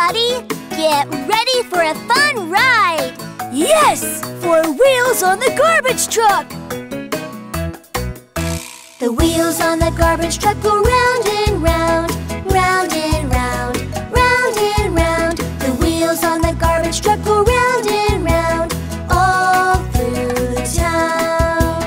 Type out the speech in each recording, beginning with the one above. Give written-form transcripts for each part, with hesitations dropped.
everybody! Get ready for a fun ride! Yes! For Wheels on the Garbage Truck! The wheels on the garbage truck go round and round, round and round, round and round. The wheels on the garbage truck go round and round, all through the town.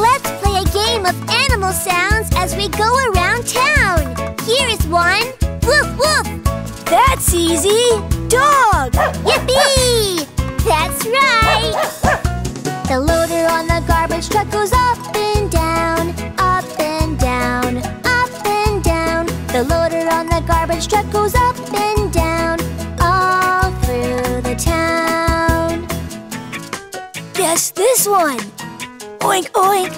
Let's play a game of animal sounds as we go around town. Here is one. Woof, woof. That's easy. Dog. Yippee! That's right. The loader on the garbage truck goes up and down, up and down, up and down. The loader on the garbage truck goes up and down, all through the town. Guess this one. Oink, oink.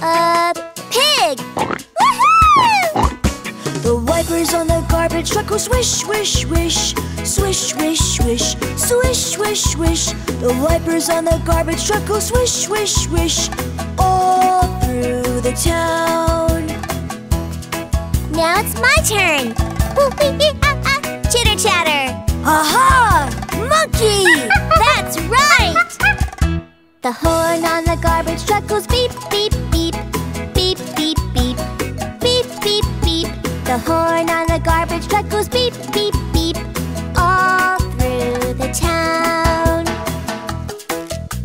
A pig. Woohoo! The wipers on the garbage truck go swish, swish, swish. Swish, swish, swish, swish, swish, swish. The wipers on the garbage truck go swish, swish, swish, all through the town. Now it's my turn. Chitter chatter. Aha! Monkey! That's right! The horn on the garbage truck goes beep, beep, beep. Beep, beep, beep. Beep, beep, beep. The horn on the garbage truck goes beep, beep, beep. All through the town.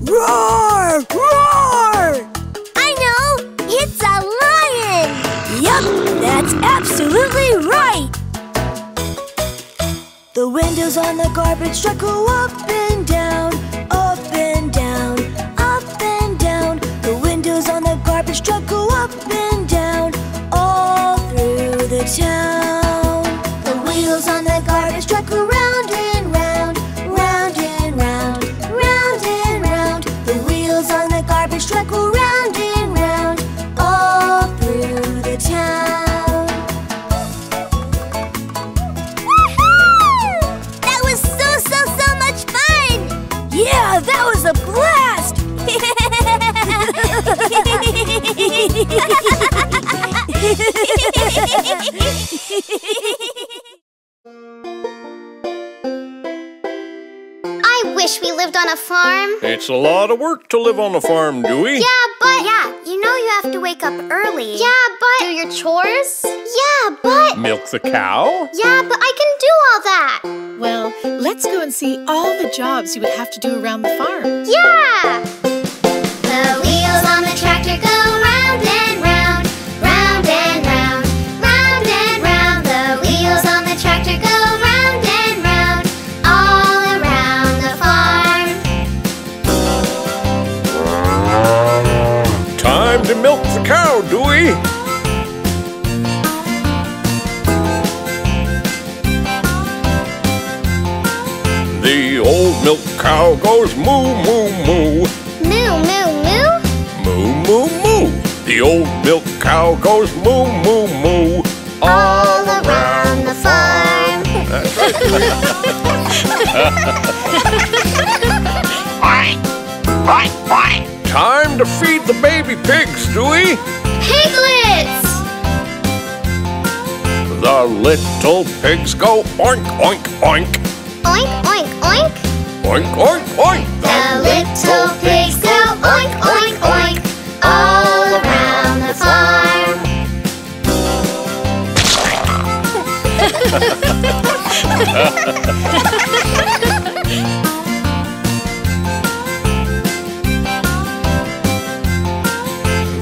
Roar! Roar! I know! It's a lion! Yup! That's absolutely right! The windows on the garbage truck go up and down, up and down, up and down. The windows on the garbage truck go up and down, all through the town. The wheels on the garbage truck go round and round, round and round, round and round. The wheels on the garbage truck go round and round, all through the town. Woohoo! That was so much fun! Yeah, that was a blast! Wish we lived on a farm. It's a lot of work to live on a farm, Dewey. Yeah, but... Yeah, you know you have to wake up early. Yeah, but... Do your chores. Yeah, but... Milk the cow. Yeah, but I can do all that. Well, let's go and see all the jobs you would have to do around the farm. Yeah! The wheels on the tractor go round and round, round and round, round and round. The wheels on the tractor go round and round, all time to milk the cow, Dewey. The old milk cow goes moo, moo, moo. Moo, moo, moo. Moo, moo, moo. The old milk cow goes moo, moo, moo. All around the farm. That's right. Time to feed the baby pigs, Dewey. Piglets! The little pigs go oink, oink, oink. Oink, oink, oink. Oink, oink, oink. The little pigs go oink, oink, oink. All around the farm.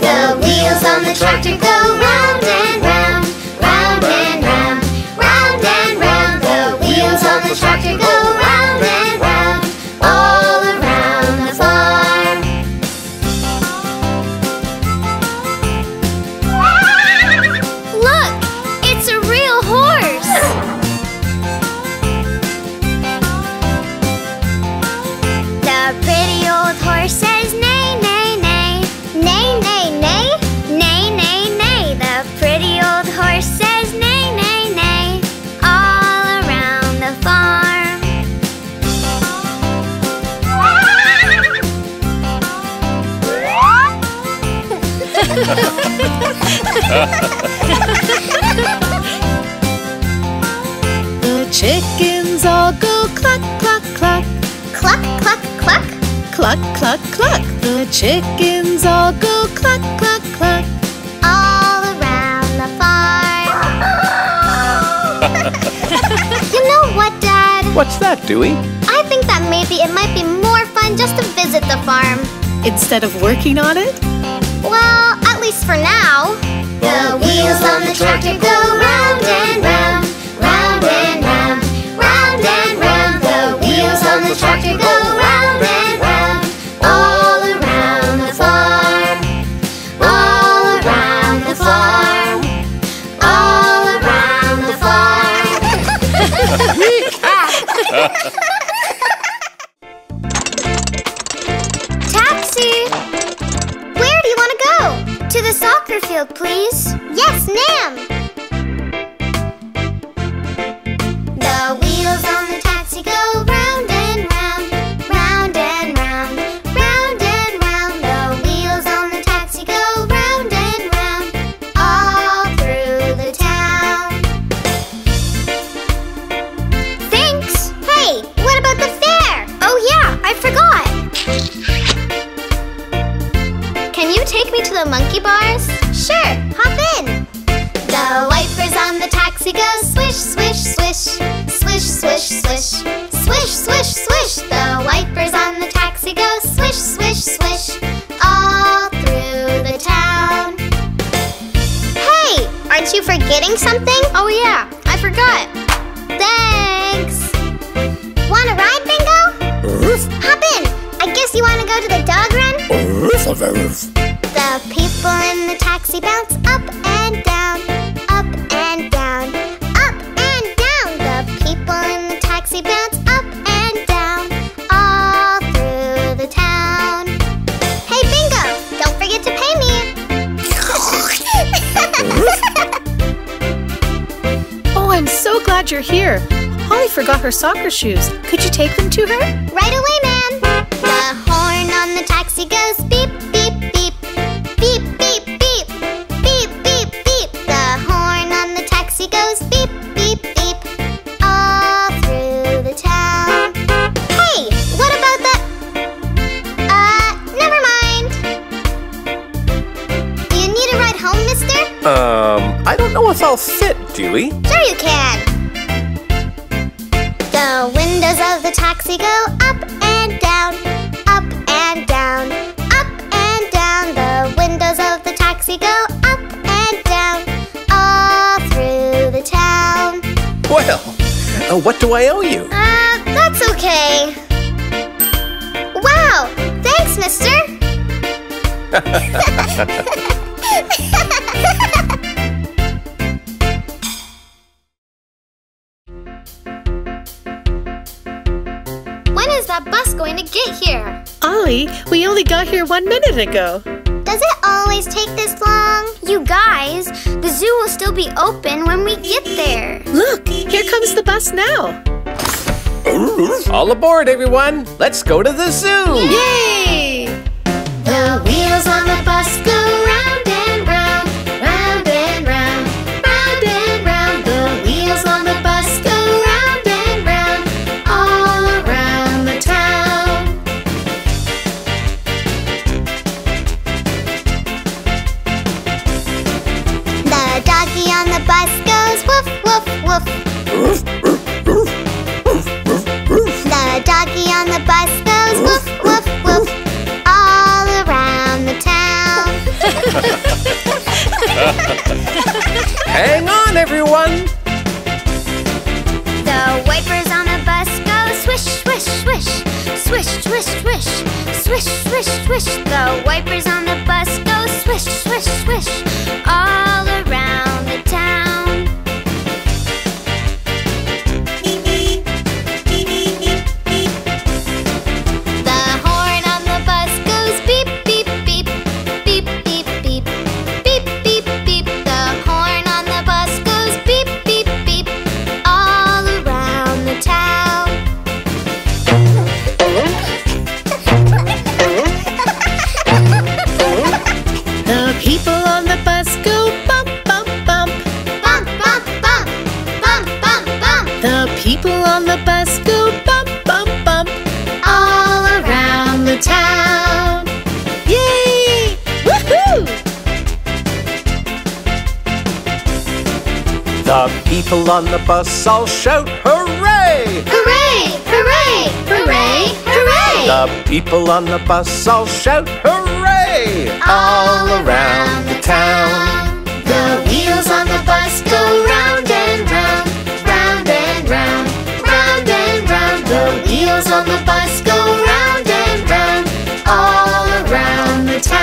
The wheels on the tractor go round and round, round and round, round and round. The wheels on the tractor go round and round, all around the farm. Look, it's a real horse. The pretty old horse says neigh, neigh, neigh, neigh, neigh. The chickens little cluck, cluck, cluck. Cluck, cluck, cluck. Cluck, cluck, cluck. The chickens all go cluck, cluck, cluck. All around the farm. You know what, Dad? What's that, Dewey? I think that maybe it might be more fun just to visit the farm. Instead of working on it? Well, at least for now. The wheels on the tractor go round and round, round and round, round and round. The wheels on the tractor go round and round, all around the farm, all around the farm, all around the farm. Taxi! Where do you want to go? To the soccer field, please. Yes, ma'am. Forgetting something? Oh yeah, I forgot. Thanks. Wanna ride, Bingo? Hop in. I guess you wanna go to the dog run? The people in the taxi bounce up and down, up and down, up and down. The people in the taxi bounce up and down, all through the town. Hey, Bingo, don't forget to pay me. I'm so glad you're here. Holly forgot her soccer shoes. Could you take them to her? Right away, ma'am. The horn on the taxi goes beep, beep, beep. Beep, beep, beep. Beep, beep, beep. The horn on the taxi goes beep, beep, beep. All through the town. Hey, what about the... never mind. Do you need a ride home, mister? I don't know if I'll fit, Dewey. Sure you can. The windows of the taxi go up and down, up and down, up and down. The windows of the taxi go up and down, all through the town. Well, what do I owe you? That's okay. Wow, thanks, mister. Going to get here? Ollie, we only got here 1 minute ago. Does it always take this long? You guys, the zoo will still be open when we get there. Look, here comes the bus now. All aboard, everyone. Let's go to the zoo. Yay! The wheels on the bus go round and round, round and round, round and round. The wheels on the bus go round and round, all around the town. Woof. The doggy on the bus goes woof, woof, woof, all around the town. Hang on, everyone. The wipers on the bus go swish, swish, swish, swish, swish, swish, swish, swish, swish. The wipers on the bus go swish, swish, swish, all around the town. People on the bus go bump, bump, bump. Bump, bump, people on the bus all shout hooray! Hooray! Hooray! Hooray! Hooray! The people on the bus all shout hooray! All around the town. The wheels on the bus go round and round, round and round, round and round. The wheels on the bus go round and round, all around the town.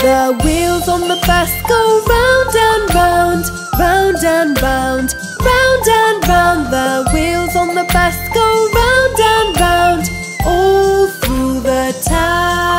The wheels on the bus go round and round, round and round, round and round. The wheels on the bus go round and round, all through the town.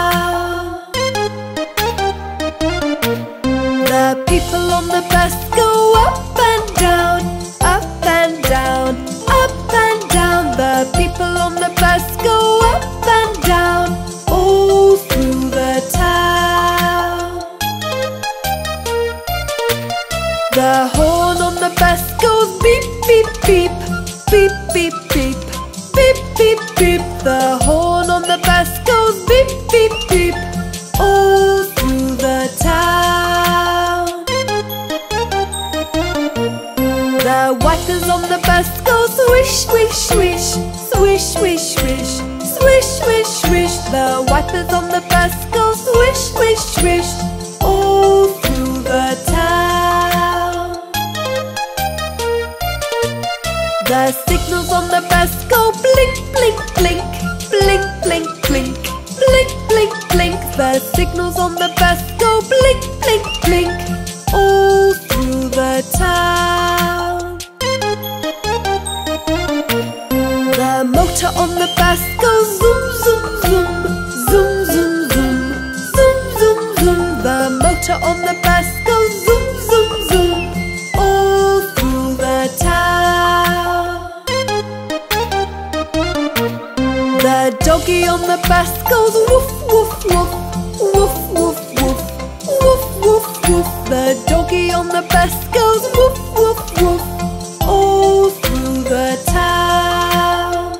The people on the bus go up and down, up and down, up and down. The people on the bus go up and down, all through the town. The horn on the bus goes beep, beep, beep, beep, beep, beep, beep, beep, beep. The horn on the bus goes beep, beep, beep, all through the town. The wipers on the bus go swish, swish, swish, swish, swish, swish, swish, swish, swish. The wipers on the bus go swish, swish, swish, all through the town. The signals on the bus go blink, blink, blink, blink, blink, blink, blink, blink, blink. The signals on the bus go blink, blink, blink, all through the town. The motor on the bus goes zoom, zoom, zoom, zoom, zoom, zoom, zoom, zoom, zoom. The motor on the bus goes zoom, zoom, zoom, all through the town. The doggy on the bus goes woof, woof, woof, woof, woof, woof, woof, woof, woof. The doggy on the bus goes woof, woof, woof, all through the town.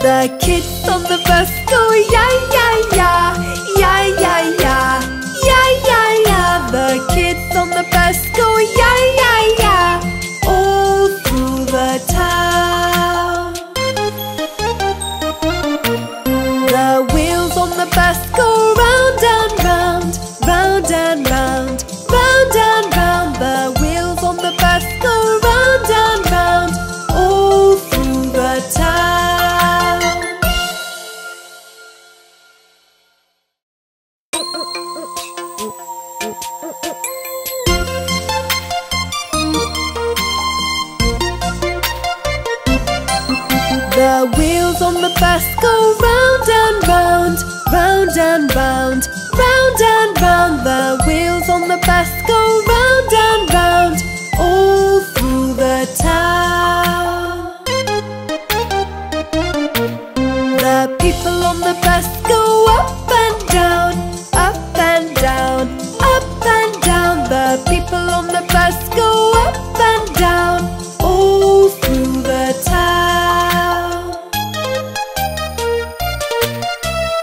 The kids on the bus go ya ya ya, ya ya ya, ya ya ya. The kids on the bus go ya ya ya, all through the town. The wheels on the bus go round and round, round and round, round and round. The wheels on the bus go round and round, all through the town. The wheels on the bus go round and round, round and round, round and round. The wheels on the bus go round and round, all through the town. The people on the bus go up and down, up and down, up and down. The people on the bus go up and down, all through the town.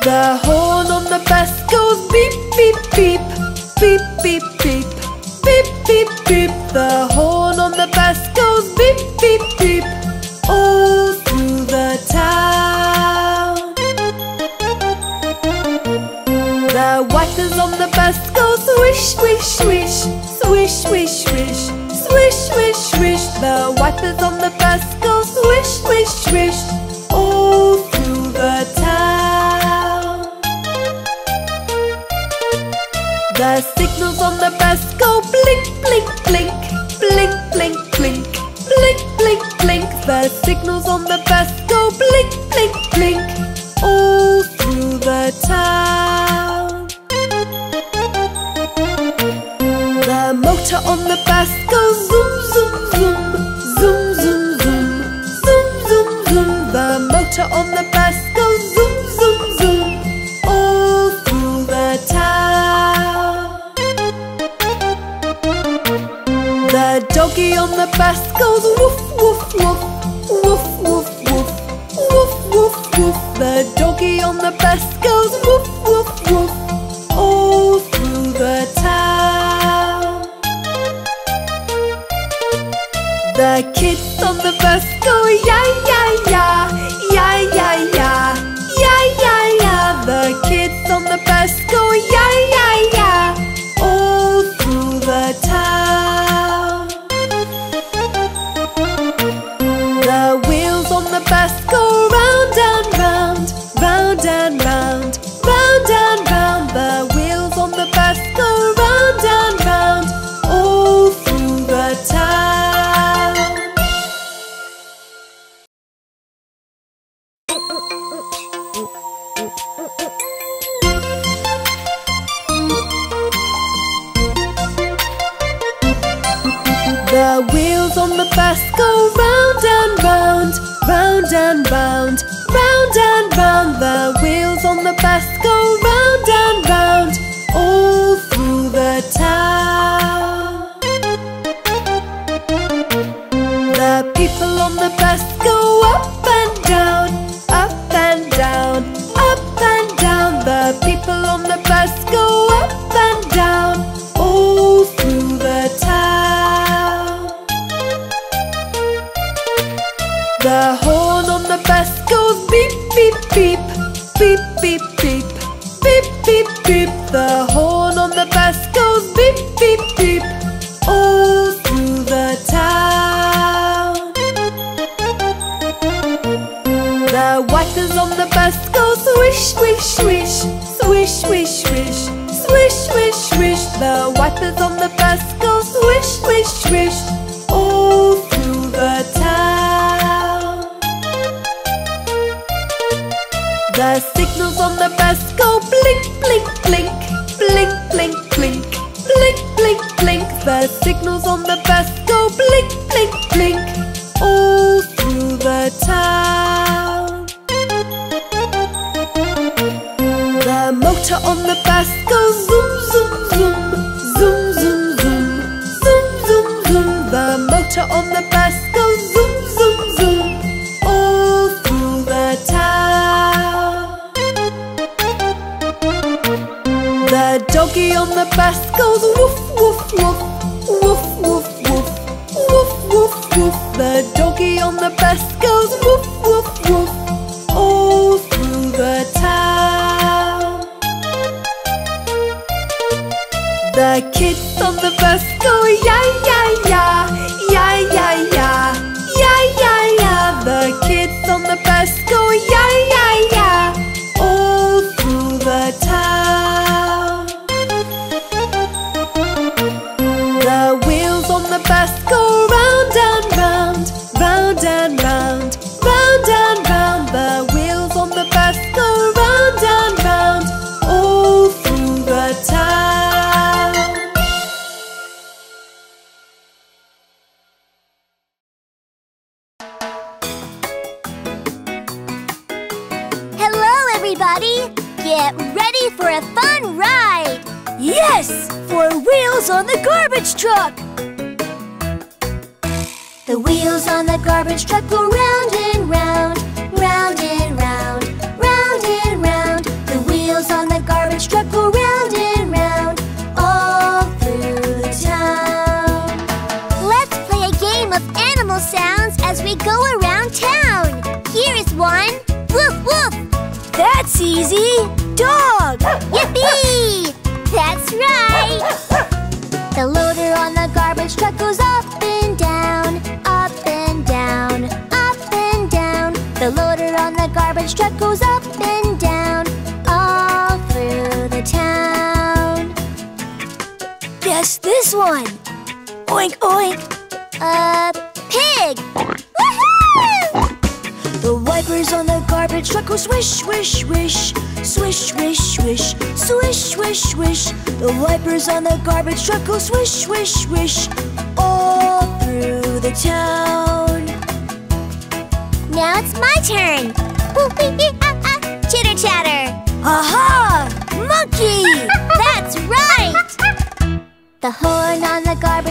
The horn on the bus goes beep, beep, beep, beep, beep, beep, beep, beep, beep. The horn on the bus goes beep, beep, beep, all through the town. The wipers on the bus go swish, swish, swish, swish, swish, swish, swish, swish, swish. The wipers on the bus go swish, swish, swish, all through the town. The signals on the bus go blink, blink, blink, blink, blink, blink, blink, blink, blink. The signals on the bus go blink, blink, blink, all through the town. The motor on the bus goes zoom, zoom, zoom, zoom, zoom, zoom, zoom, zoom, zoom. The motor on the bus goes zoom, zoom, zoom, all through the town. The doggy on the bus goes woof, woof, woof, woof, woof, woof, woof, woof, woof. The doggy on the bus goes woof, woof, woof, all through the town. The kids on the bus go ya, ya, ya, ya, ya, ya, ya, ya, ya. The kids on the bus go ya, ya, ya, all through the town.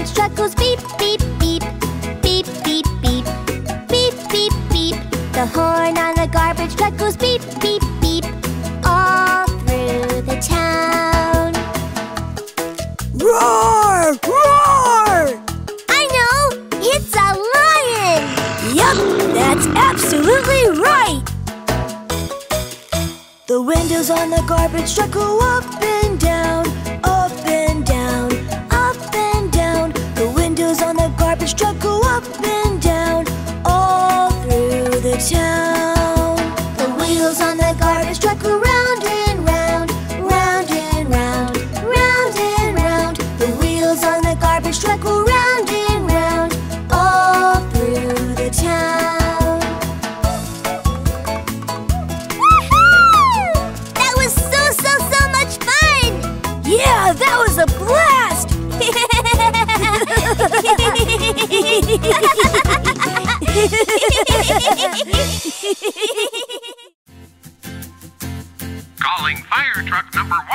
Each truck goes beep, beep, beep, beep, beep, beep, beep, beep, beep. The horn on the garbage truck goes beep, beep, beep, all through the town. Roar! Roar! I know! It's a lion! Yup, that's absolutely right! The windows on the garbage truck go up and down, up and down, up and down. The windows on the garbage truck go up and down, all through the town. The wheels on the garbage truck go round and round, round and round, round and round. The wheels on the garbage truck go round and round, all through the town. That was a blast! Calling fire truck number 1.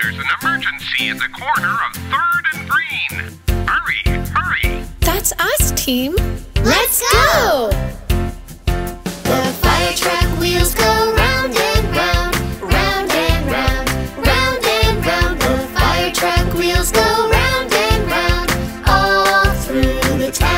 There's an emergency in the corner of 3rd and Green. Hurry, hurry! That's us, team. Let's go! The fire truck wheels go round and round, round and round. Truck wheels go round and round, all through the town.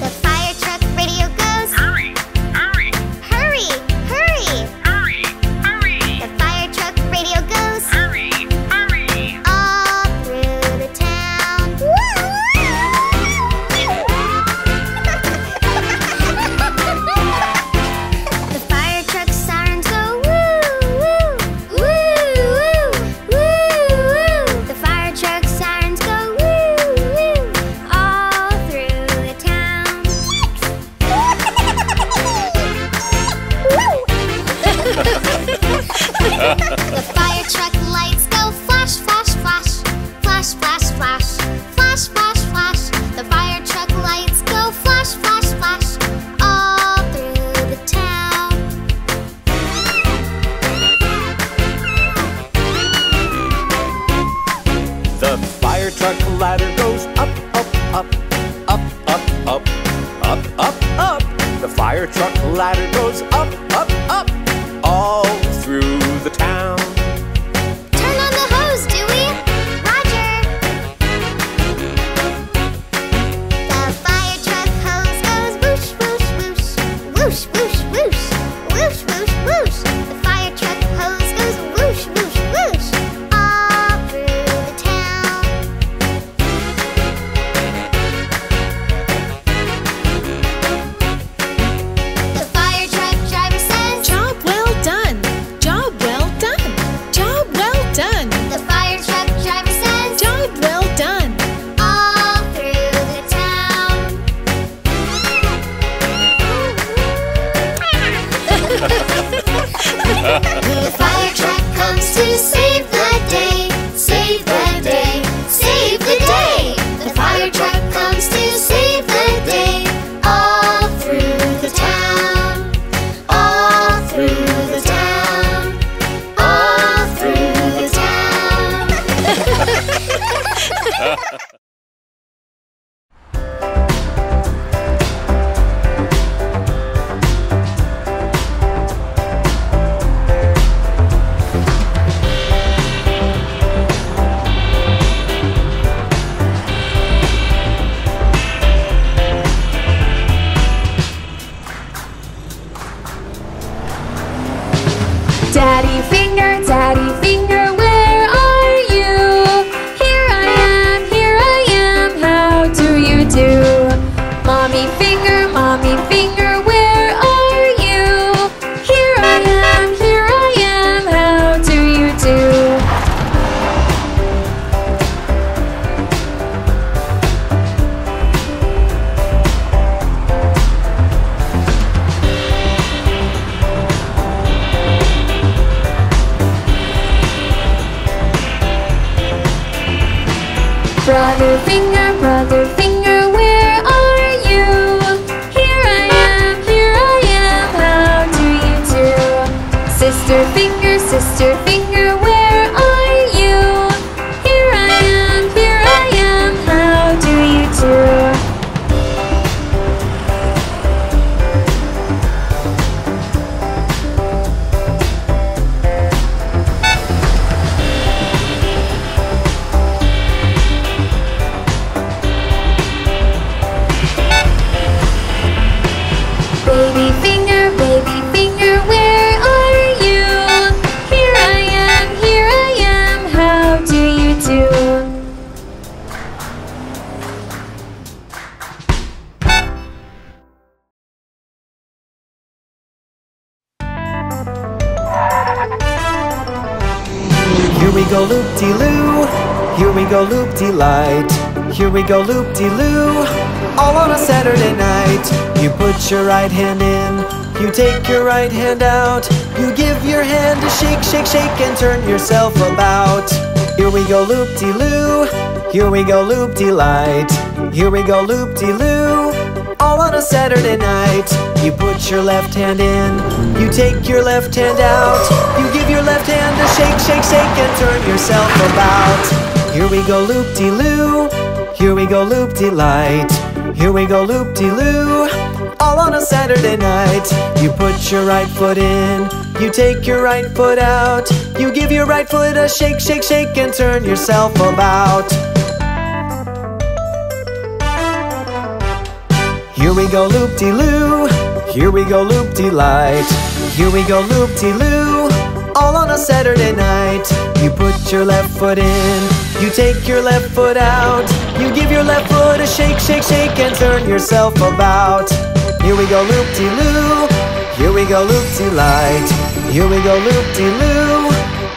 The fire truck radio goes, hurry, hurry, hurry, hurry, hurry, hurry. The fire truck radio goes, hurry, hurry, all through the town. The fire truck lights go flash, flash, flash, flash, flash, flash, flash, flash, flash. The fire truck lights go flash, flash, flash, all through the town. The fire truck ladder goes up, up, up, up, up, up, up, up, up. The fire truck ladder goes up, up, up, all through the town. Turn on the hose, Dewey. Roger. The fire truck hose goes whoosh, whoosh, whoosh, whoosh, whoosh, whoosh, whoosh, whoosh, whoosh. The fire truck hose goes whoosh, whoosh, whoosh, all through the town. The fire truck driver says, job well done. Done. The fire truck driver says, job well done, all through the town. The fire truck comes to save the day, save the day, save the day. The fire truck comes to save the day, all through the town, all through the town, all through. Daddy finger, mommy finger, where are you? Here I am, how do you do? Brother finger, where are you? Sister finger, where are you? Here I am, how do you do? Baby finger, where are you? Here I am, how do you do? Here we go loop-de-loo, here we go loop-de-light, here we go loop-de-loo. All on a Saturday night. You put your right hand in, you take your right hand out, you give your hand a shake, shake, shake, and turn yourself about. Here we go loop-de-loo, here we go loop-de-light, here we go loop-de-loo. All on a Saturday night. You put your left hand in, you take your left hand out, you give your left hand a shake, shake, shake, and turn yourself about. Here we go loop-de-loo, here we go loop-de-light, here we go loop-de-loo, all on a Saturday night. You put your right foot in, you take your right foot out, you give your right foot a shake, shake, shake, and turn yourself about. Here we go loop-de-loo, here we go loop-de-light, here we go loop-de-loo, all on a Saturday night. You put your left foot in, you take your left foot out, you give your left foot a shake, shake, shake, and turn yourself about. Here we go loop-de-loo, here we go loop-de-light, here we go loop-de-loo,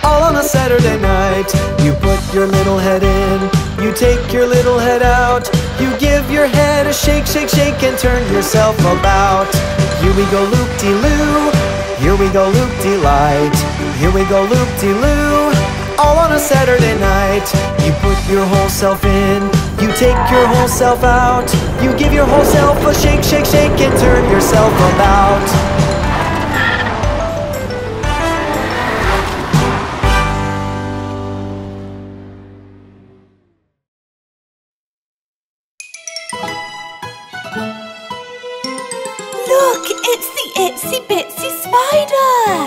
all on a Saturday night. You put your little head in, you take your little head out, you give your head a shake, shake, shake, and turn yourself about. Here we go loop-de-loo, here we go loop-de-light, here we go loop-de-loo, all on a Saturday night. You put your whole self in, you take your whole self out, you give your whole self a shake, shake, shake, and turn yourself about. Look, it's the itsy bitsy spider!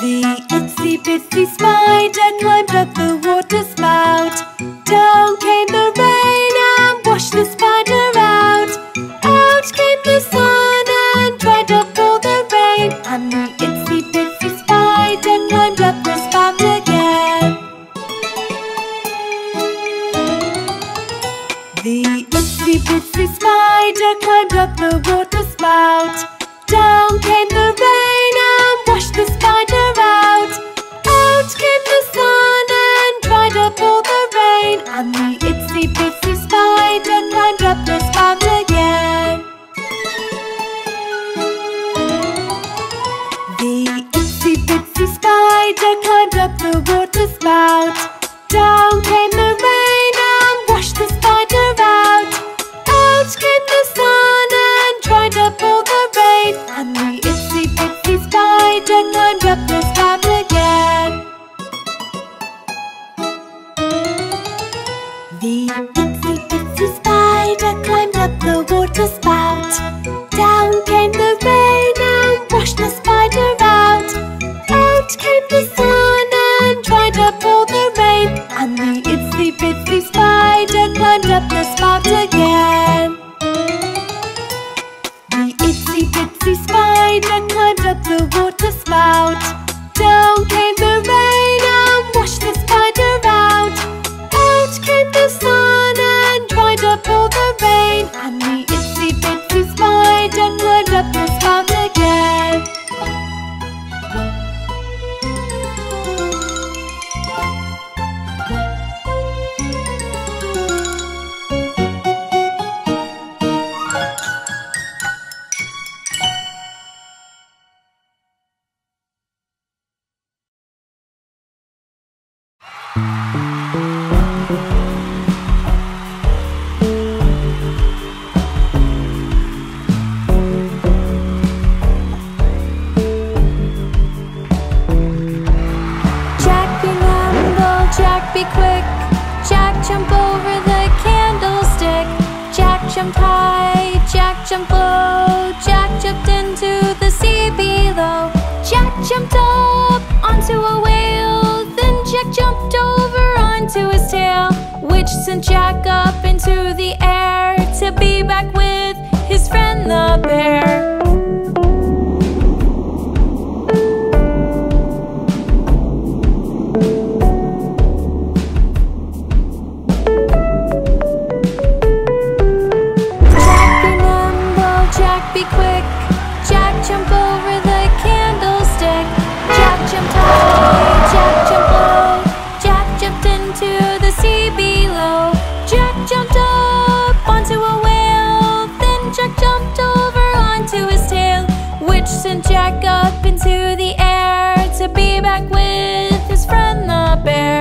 The itsy-bitsy spider climbed up the water spout. Down came the rain and washed the spider out. Out came the sun and dried up all the rain. And the itsy-bitsy spider climbed up the spout again. The itsy-bitsy spider climbed up the water spout. Down came the rain and washed the spider out. Out came the sun and dried up all the rain. And the itsy bitsy spider climbed up the spout again. The itsy bitsy spider climbed up the water spout. Down came the rain and washed the spider out. Out came the sun and dried up all the rain. And the itsy bitsy spider climbed up the spout again. The itsy bitsy spider climbed up the water spout. Down came the rain and washed the spider out. Out came the sun and dried up all the rain. And the itsy bitsy spider climbed up the spout again. The itsy bitsy spider climbed up the water spout. Down came the rain and washed the spider out. Out came the sun and dried up all the rain. And the itsy bitsy spider climbed up the spout again. be quick. Jack, jump over the candlestick. Jack jumped high, Jack jumped low. Jack jumped into the sea below. Jack jumped up onto a whale. Then Jack jumped over onto his tail, which sent Jack up into the air to be back with his friend the bear. Sent Jack up into the air to be back with his friend the bear.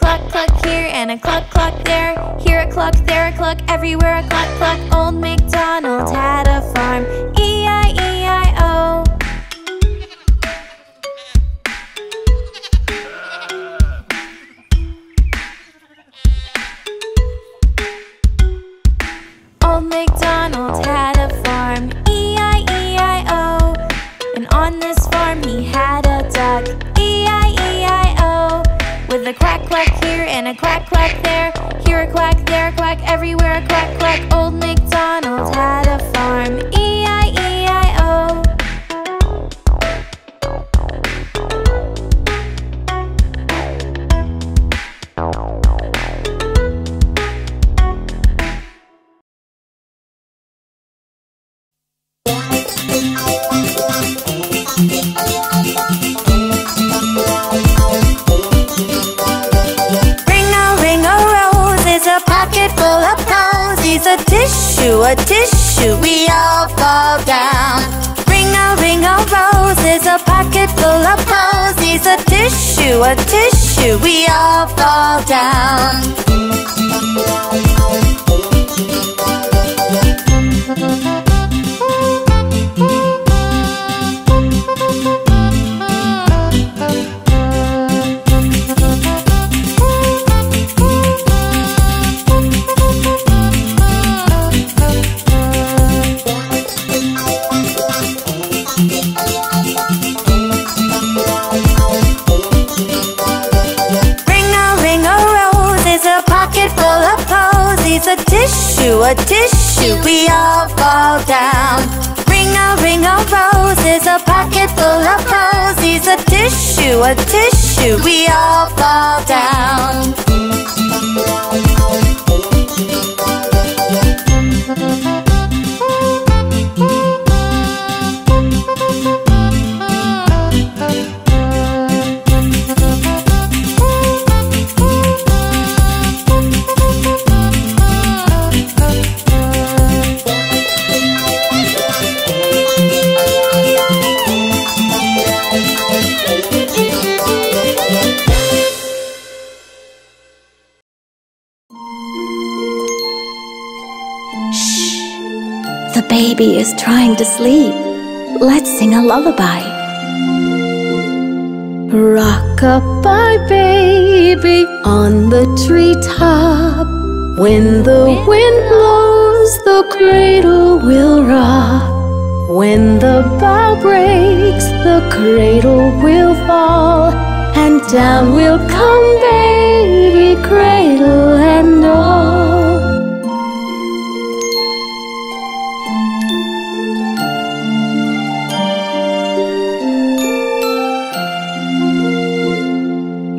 Cluck, cluck. cluck here and a cluck cluck there. Here a cluck, there a cluck, everywhere a cluck cluck. Old MacDonald had a farm, E-I-E-I-O. Old MacDonald had a farm, E-I-E-I-O. And on this farm he had a duck, E-I-E-I-O. With a quack quack here and a quack quack there. Here a quack, there a quack, everywhere a quack quack. Old MacDonald had a farm, E-I-E-I-O. A tissue, we all fall down. Ring a rose, is a pocket full of posies. A tissue, we all fall down. A tissue, we all fall down. Ring a rose, is a pocket full of posies. A tissue, we all fall down. Baby is trying to sleep. Let's sing a lullaby. Rock-a-bye, baby, on the treetop. When the wind blows, the cradle will rock. When the bough breaks, the cradle will fall. And down will come baby, cradle and all.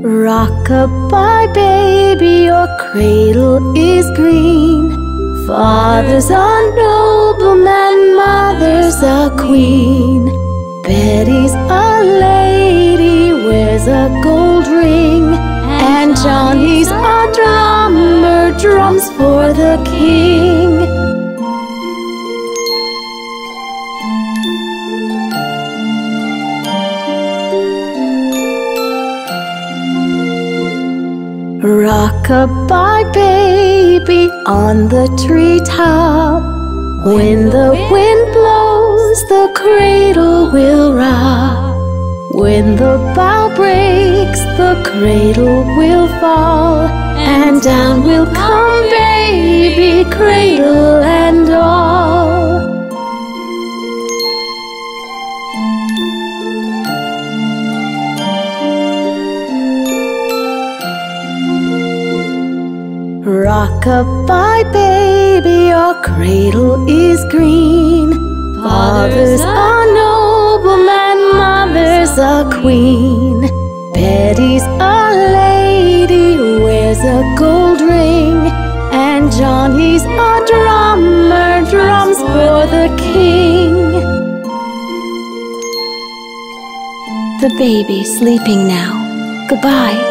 Rock-a-bye, baby, your cradle is green. Father's a nobleman, mother's a queen. Betty's a lady, wears a gold ring. And Johnny's a drummer, drums for the king. Rock-a-bye, baby, on the treetop. When the wind blows, the cradle will rock. When the bough breaks, the cradle will fall. And down will come baby, cradle and all. Rock-a-bye, baby, your cradle is green. Father's a nobleman, mother's a queen. Betty's a lady, wears a gold ring. And Johnny's a drummer, drums for the king. The baby's sleeping now. Goodbye.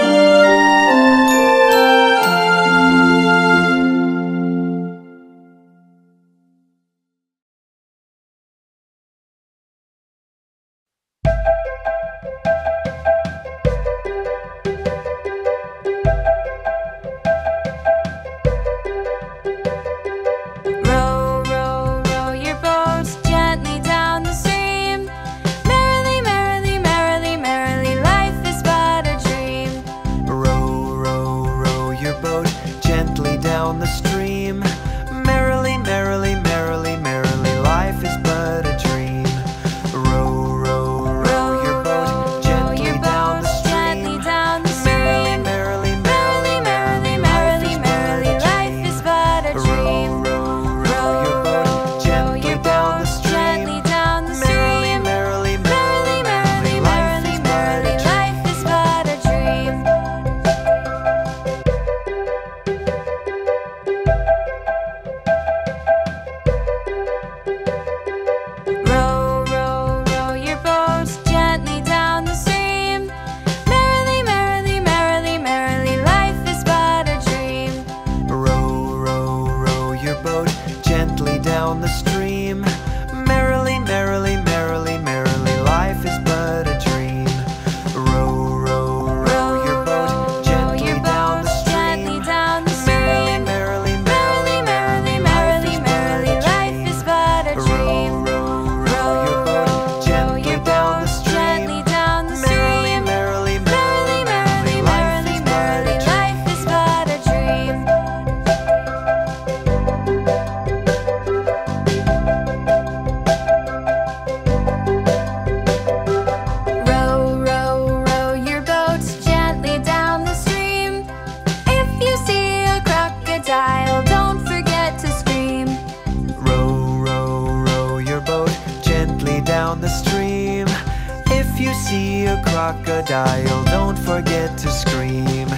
crocodile, don't forget to scream.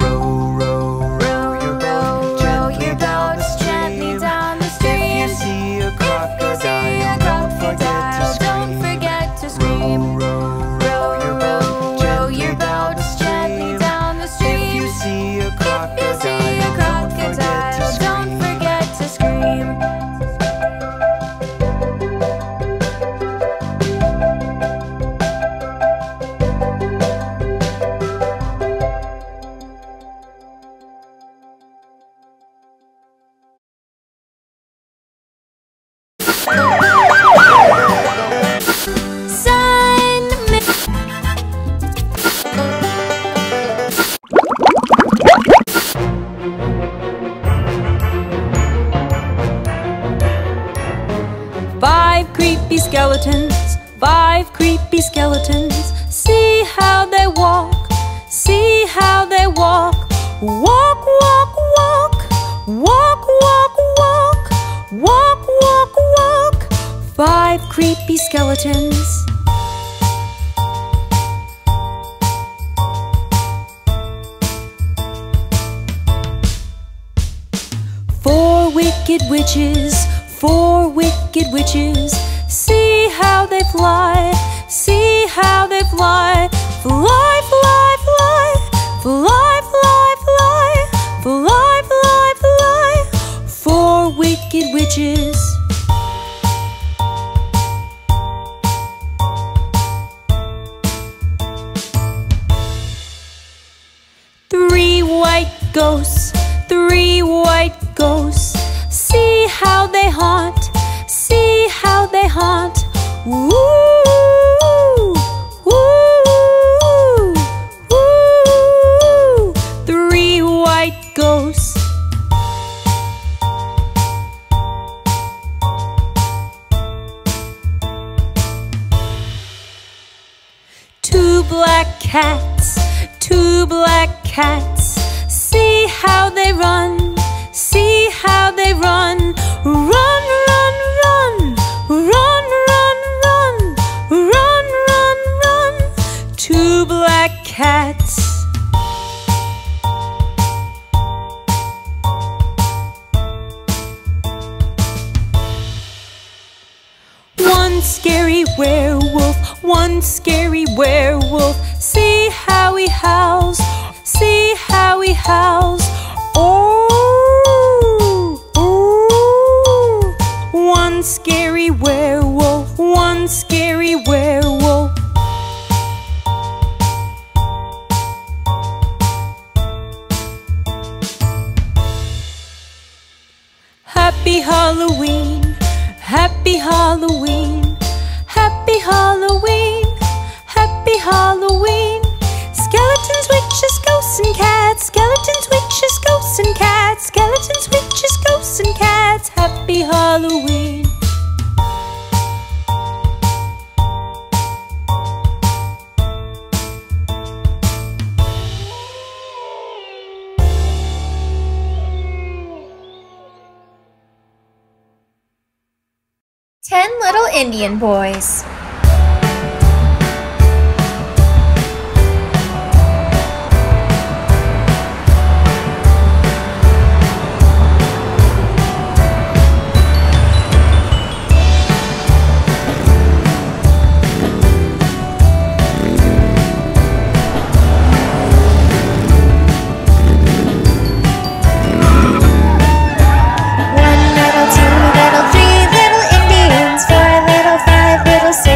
Row, row, row your boat gently down the stream. If you see a crocodile, don't forget to scream. Row, row, row your boat gently down the stream. If you see a crocodile, don't forget to scream. Five creepy skeletons. See how they walk, see how they walk. Walk, walk, walk, walk, walk, walk, walk, walk, walk. Five creepy skeletons. Four wicked witches, four wicked witches. See how they fly, see how they fly. Fly, fly, fly, fly, fly, fly, fly, fly, fly. Four wicked witches. Three white ghosts, see how they haunt. See how they haunt. Woo, woo, woo. Three white ghosts. Two black cats, two black cats. See how they run, see how they run. Run, run, run, run, run, run, run, run, run. Two black cats. One scary werewolf, see how he howls, see how he howls. Scary werewolf, one scary werewolf. Happy Halloween, happy Halloween, happy Halloween, happy Halloween. Skeletons, witches, ghosts and cats. Skeletons, witches, ghosts and cats. Skeletons, witches, ghosts and cats. Happy Halloween. Ten little Indian boys. Say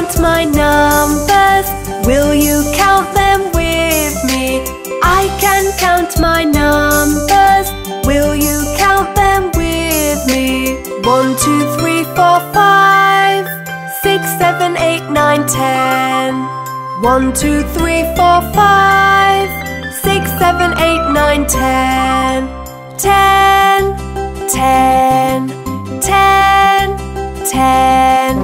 count my numbers? Will you count them with me? I can count my numbers. Will you count them with me? 1, 2, 3, 4, 5, 6, 7, 8, 9, 10. 1, 2, 3, 4, 5, 6, 7, 8, 9, 10. 10, 10, 10, 10.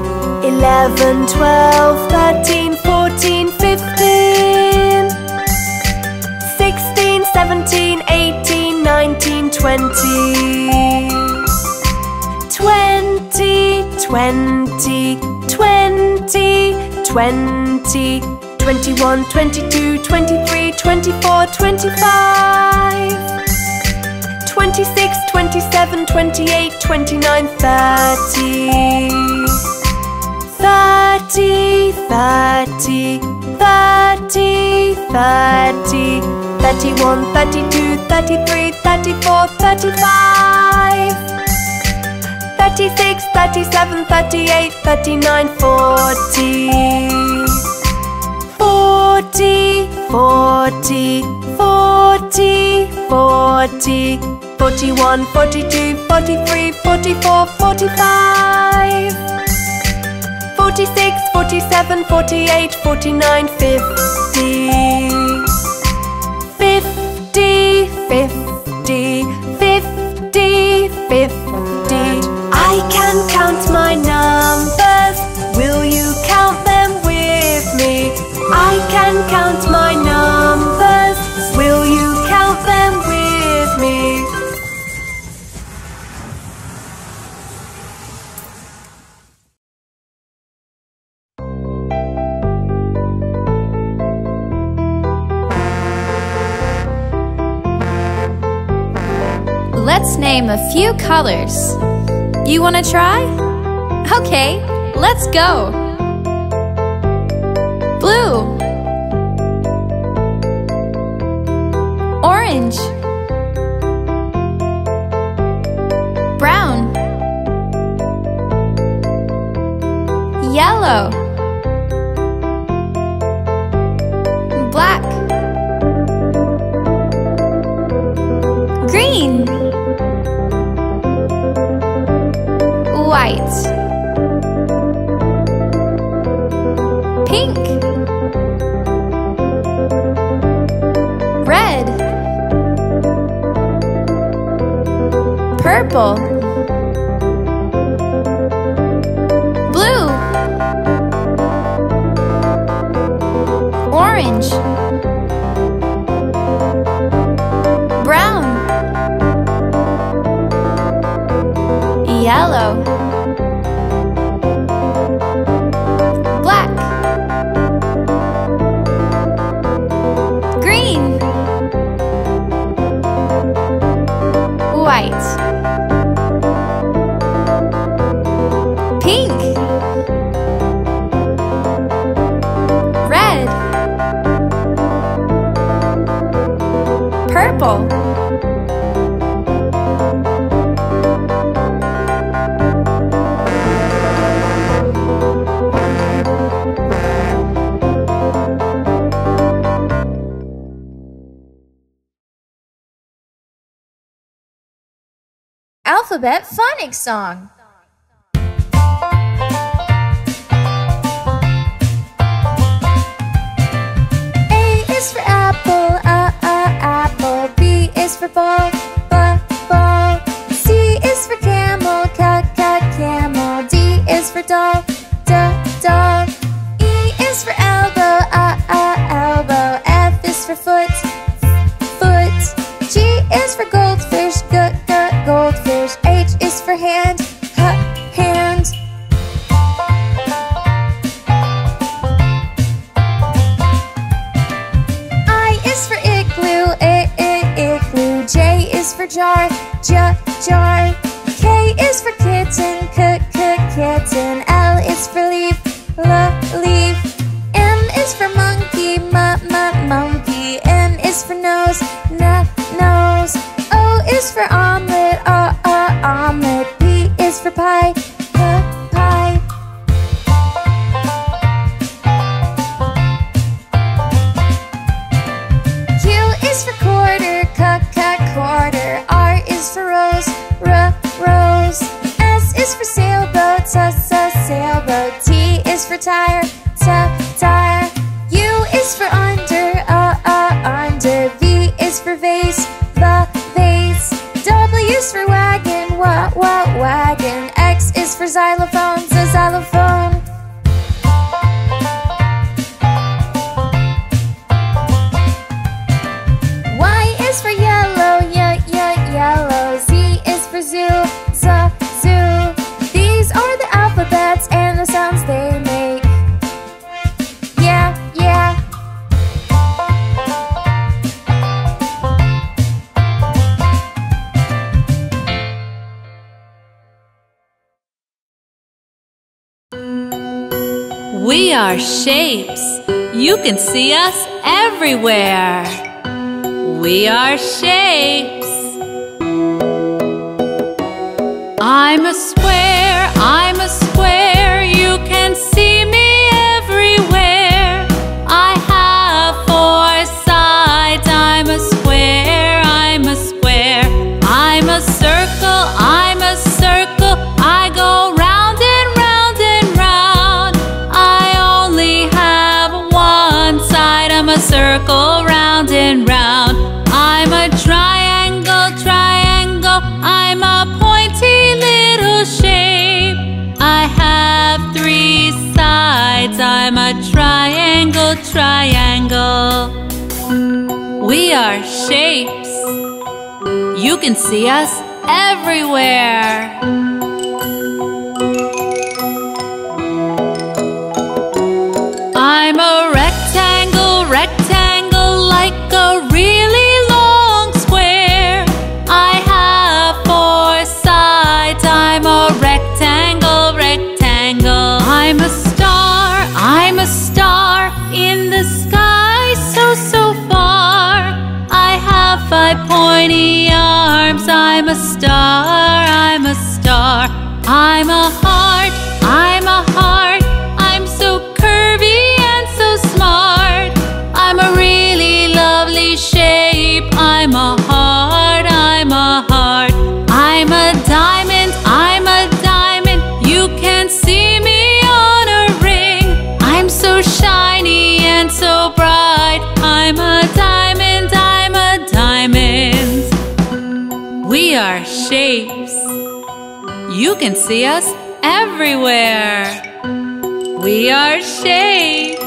11, 12, 13, 14, 15. 16, 17, 18, 19, 20. 20, 20, 20, 20. 21, 22, 23, 24, 25. 26, 27, 28, 29, 30. 30, 30, 30, 30. 31, 32, 33, 34, 35. 36, 37, 38, 39, 40. 40, 40, 40, 40. 41, 42, 43, 44, 45. 46, 47, 48, 49, 50. 50, 50, 50, 50. I can count my numbers. Will you count them with me? I can count my numbers. Will you count them with me? Let's name a few colors. You want to try? Okay, let's go. Blue, orange, brown, yellow, black, green, white, pink, red, purple, blue, orange, brown, yellow, pink, red, purple, alphabet phonics song. A is for apple, apple. B is for ball, ball. C is for camel, camel. D is for doll, doll. E is for elbow, elbow. F is for foot, G is for goldfish, goldfish. H is for hand, hand. I is for igloo, igloo. J is for jar, jar. K is for kitten, kitten. L is for leaf, leaf. M is for monkey, monkey. N is for nose, nose. O is for omelet, omelet. P is for pie, pie. tire, tire. U is for under, under. V is for vase, vase. W is for wagon, wagon. X is for xylophone, xylophone. Y is for yellow, yellow. Z is for zoo, zoo. These are the alphabets and the sounds they make. We are shapes. You can see us everywhere. We are shapes. I'm a square, I'm a square. You can see me everywhere. I have four sides. I'm a square, I'm a square. I'm a circle, I'm a circle. I go round and round and round. I only have one side. I'm a circle, round and round. I'm a triangle, triangle. I'm a pointy little shape. I have three sides. I'm a triangle, triangle. We are shapes. You can see us everywhere. I'm a rectangle, rectangle, like a really long square. I have four sides. I'm a rectangle, rectangle. I'm a star, I'm a star. In the sky so, so far. I have five pointy arms. I'm a star, I'm a star. I'm a heart, I'm a heart. I'm so curvy. I'm a really lovely shape. I'm a heart, I'm a heart. I'm a diamond, I'm a diamond. You can see me on a ring. I'm so shiny and so bright. I'm a diamond, I'm a diamond. We are shapes. You can see us everywhere. We are shapes.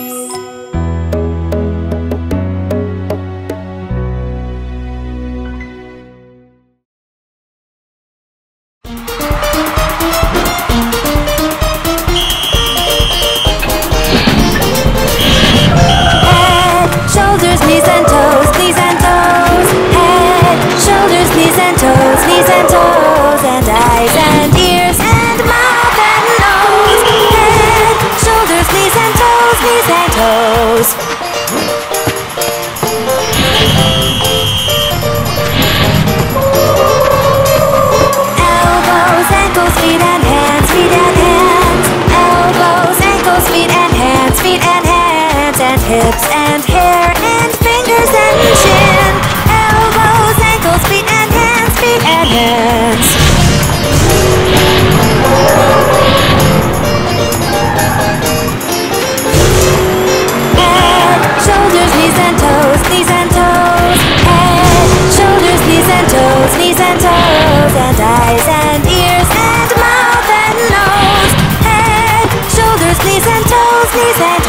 Hips and hair and fingers and chin. Elbows, ankles, feet and hands, feet and hands. Head, shoulders, knees and toes, knees and toes. Head, shoulders, knees and toes, knees and toes. And eyes and ears and mouth and nose. Head, shoulders, knees and toes, knees and